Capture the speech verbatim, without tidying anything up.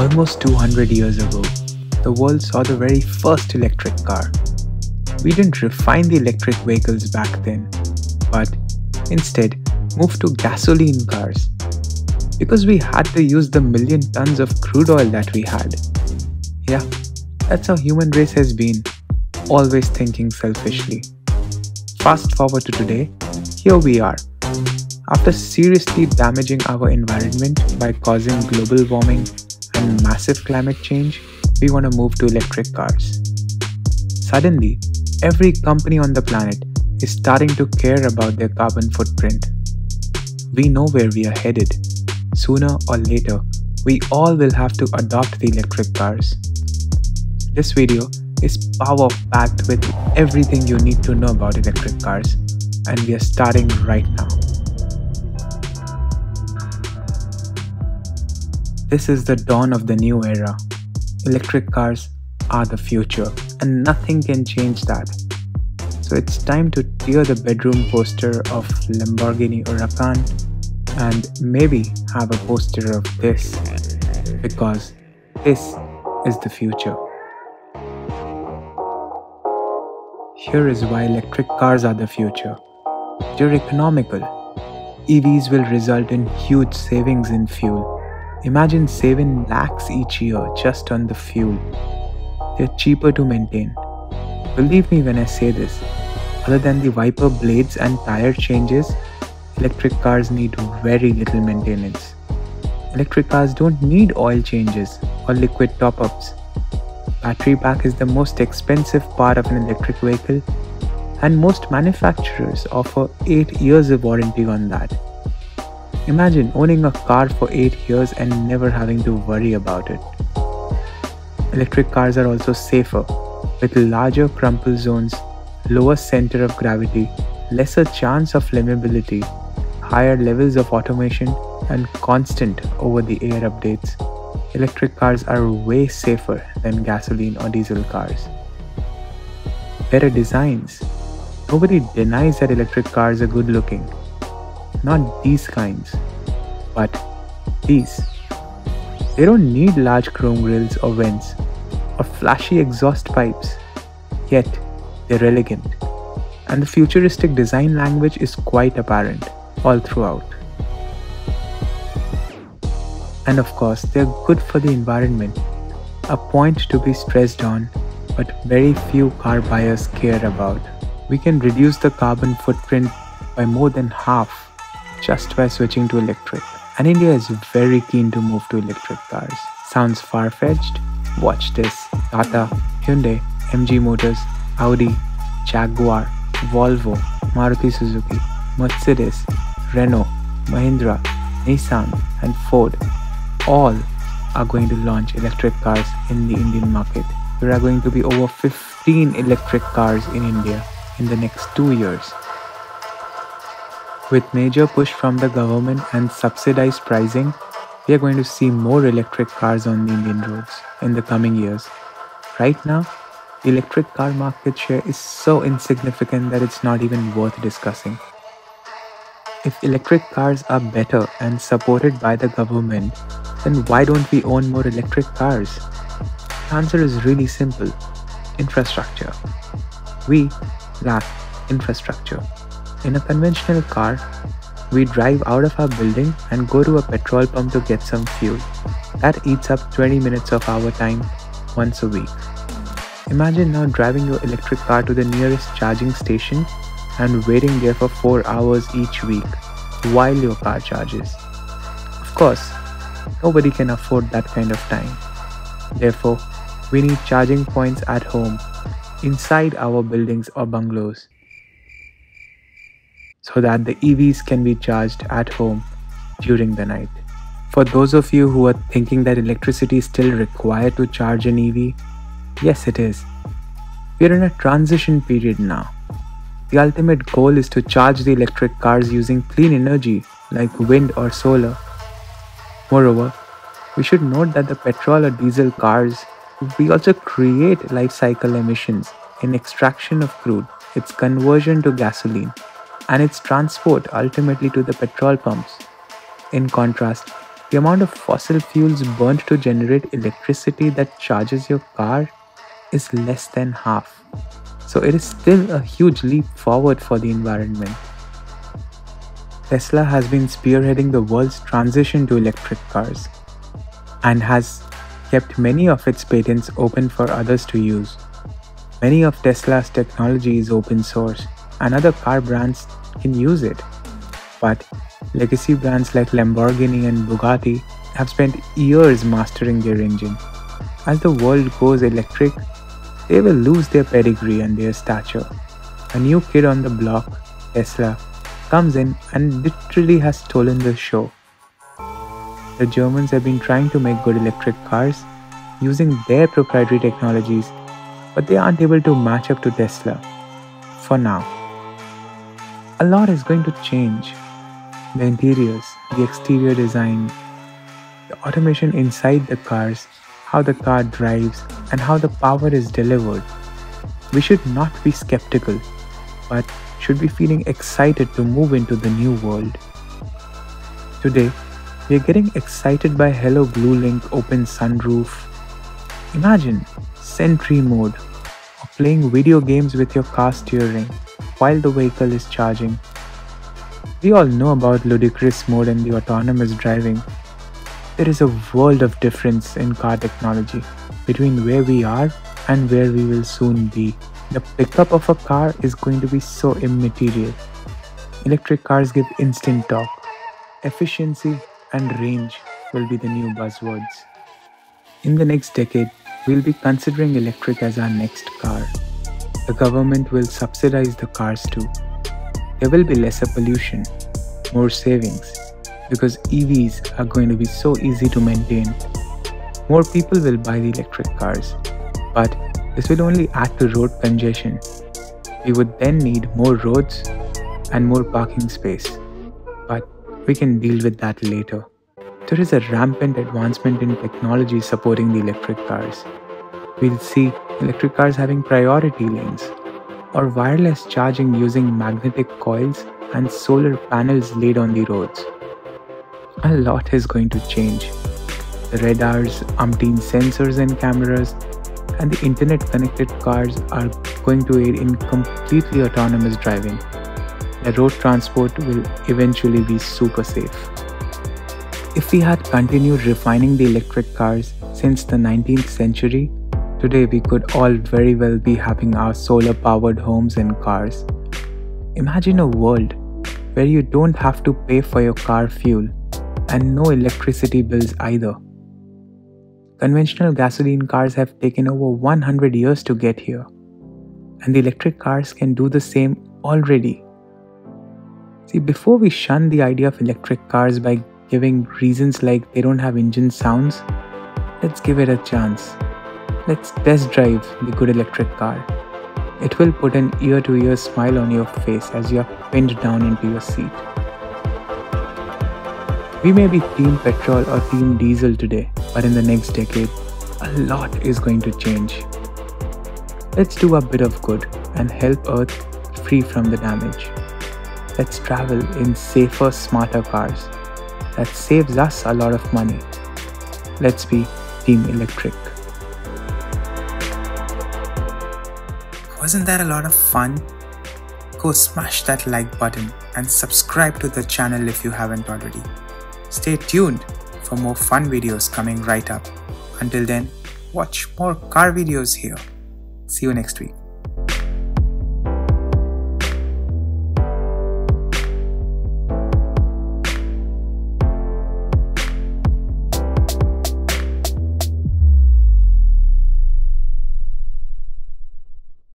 Almost two hundred years ago, the world saw the very first electric car. We didn't refine the electric vehicles back then, but instead moved to gasoline cars, because we had to use the million tons of crude oil that we had. Yeah, that's how human race has been, always thinking selfishly. Fast forward to today, here we are. After seriously damaging our environment by causing global warming and massive climate change, we want to move to electric cars. Suddenly, every company on the planet is starting to care about their carbon footprint. We know where we are headed. Sooner or later, we all will have to adopt the electric cars. This video is power-packed with everything you need to know about electric cars, and we are starting right now. This is the dawn of the new era. Electric cars are the future, and nothing can change that. So it's time to tear the bedroom poster of Lamborghini Huracan and maybe have a poster of this, because this is the future. Here is why electric cars are the future. They're economical. E Vs will result in huge savings in fuel. Imagine saving lakhs each year just on the fuel. They're cheaper to maintain. Believe me when I say this, other than the wiper blades and tire changes, electric cars need very little maintenance. Electric cars don't need oil changes or liquid top-ups. Battery pack is the most expensive part of an electric vehicle, and most manufacturers offer eight years of warranty on that. Imagine owning a car for eight years and never having to worry about it. Electric cars are also safer, with larger crumple zones, lower center of gravity, lesser chance of flammability, higher levels of automation, and constant over-the-air updates. Electric cars are way safer than gasoline or diesel cars. Better designs. Nobody denies that electric cars are good-looking. Not these kinds, but these. They don't need large chrome grills or vents or flashy exhaust pipes, yet they're elegant, and the futuristic design language is quite apparent all throughout. And of course, they're good for the environment, a point to be stressed on, but very few car buyers care about. We can reduce the carbon footprint by more than half just by switching to electric. And India is very keen to move to electric cars. Sounds far-fetched? Watch this. Tata, Hyundai, M G Motors, Audi, Jaguar, Volvo, Maruti Suzuki, Mercedes, Renault, Mahindra, Nissan and Ford all are going to launch electric cars in the Indian market. There are going to be over fifteen electric cars in India in the next two years. With major push from the government and subsidized pricing, we are going to see more electric cars on the Indian roads in the coming years. Right now, the electric car market share is so insignificant that it's not even worth discussing. If electric cars are better and supported by the government, then why don't we own more electric cars? The answer is really simple. Infrastructure. We lack infrastructure. In a conventional car, we drive out of our building and go to a petrol pump to get some fuel. That eats up twenty minutes of our time once a week. Imagine now driving your electric car to the nearest charging station and waiting there for four hours each week while your car charges. Of course, nobody can afford that kind of time. Therefore, we need charging points at home, inside our buildings or bungalows, so that the E Vs can be charged at home during the night. For those of you who are thinking that electricity is still required to charge an E V, yes, it is. We're in a transition period now. The ultimate goal is to charge the electric cars using clean energy like wind or solar. Moreover, we should note that the petrol or diesel cars, we also create life cycle emissions in extraction of crude, its conversion to gasoline, and its transport ultimately to the petrol pumps. In contrast, The amount of fossil fuels burnt to generate electricity that charges your car is less than half. So it is still a huge leap forward for the environment. Tesla has been spearheading the world's transition to electric cars and has kept many of its patents open for others to use. Many of Tesla's technology is open source and other car brands can use it. But legacy brands like Lamborghini and Bugatti have spent years mastering their engine. As the world goes electric, they will lose their pedigree and their stature. A new kid on the block, Tesla, comes in and literally has stolen the show. The Germans have been trying to make good electric cars using their proprietary technologies, but they aren't able to match up to Tesla, for now. A lot is going to change. The interiors, the exterior design, the automation inside the cars, how the car drives, and how the power is delivered. We should not be skeptical, but should be feeling excited to move into the new world. Today, we are getting excited by Hello Blue Link open sunroof. Imagine Sentry mode, or playing video games with your car steering while the vehicle is charging. We all know about ludicrous mode and the autonomous driving. There is a world of difference in car technology between where we are and where we will soon be. The pickup of a car is going to be so immaterial. Electric cars give instant torque. Efficiency and range will be the new buzzwords. In the next decade, we'll be considering electric as our next car. The government will subsidize the cars too. There will be lesser pollution, more savings, because E Vs are going to be so easy to maintain. More people will buy the electric cars, but this will only add to road congestion. We would then need more roads and more parking space, but we can deal with that later. There is a rampant advancement in technology supporting the electric cars. We'll see electric cars having priority lanes, or wireless charging using magnetic coils and solar panels laid on the roads. A lot is going to change. The radars, umpteen sensors and cameras, and the internet-connected cars are going to aid in completely autonomous driving. The road transport will eventually be super safe. If we had continued refining the electric cars since the nineteenth century, today we could all very well be having our solar-powered homes and cars. Imagine a world where you don't have to pay for your car fuel and no electricity bills either. Conventional gasoline cars have taken over one hundred years to get here, and the electric cars can do the same already. See, before we shun the idea of electric cars by giving reasons like they don't have engine sounds, let's give it a chance. Let's test drive the good electric car. It will put an ear-to-ear smile on your face as you are pinned down into your seat. We may be team petrol or team diesel today, but in the next decade, a lot is going to change. Let's do a bit of good and help Earth free from the damage. Let's travel in safer, smarter cars. That saves us a lot of money. Let's be team electric. Wasn't that a lot of fun? Go smash that like button and subscribe to the channel if you haven't already. Stay tuned for more fun videos coming right up. Until then, watch more car videos here. See you next week.